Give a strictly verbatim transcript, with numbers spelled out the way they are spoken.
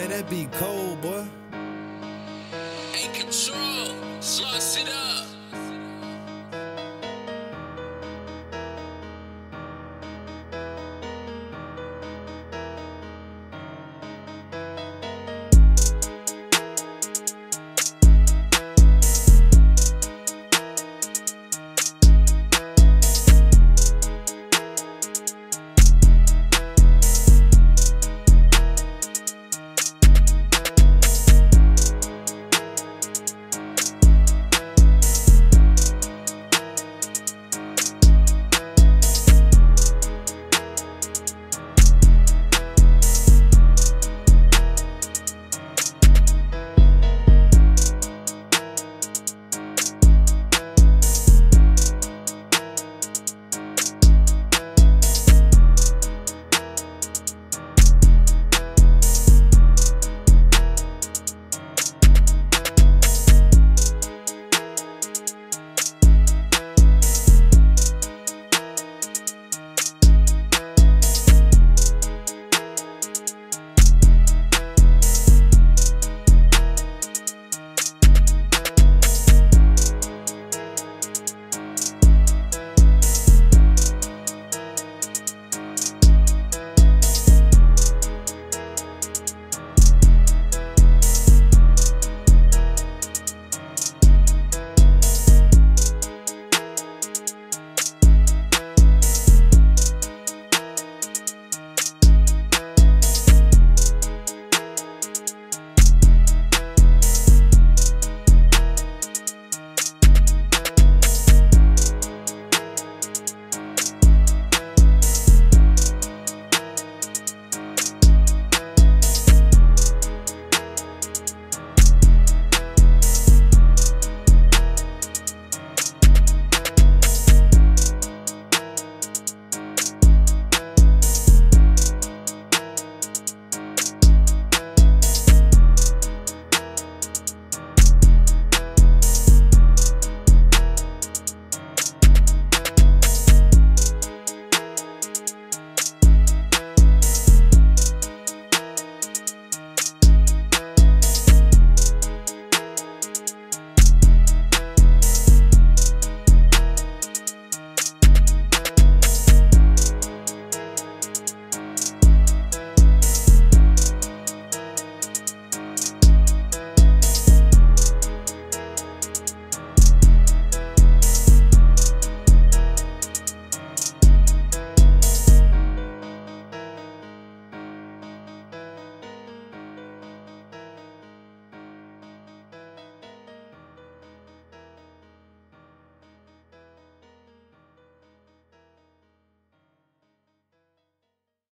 Hey, that be cold, boy. Ain't control, sauce it up.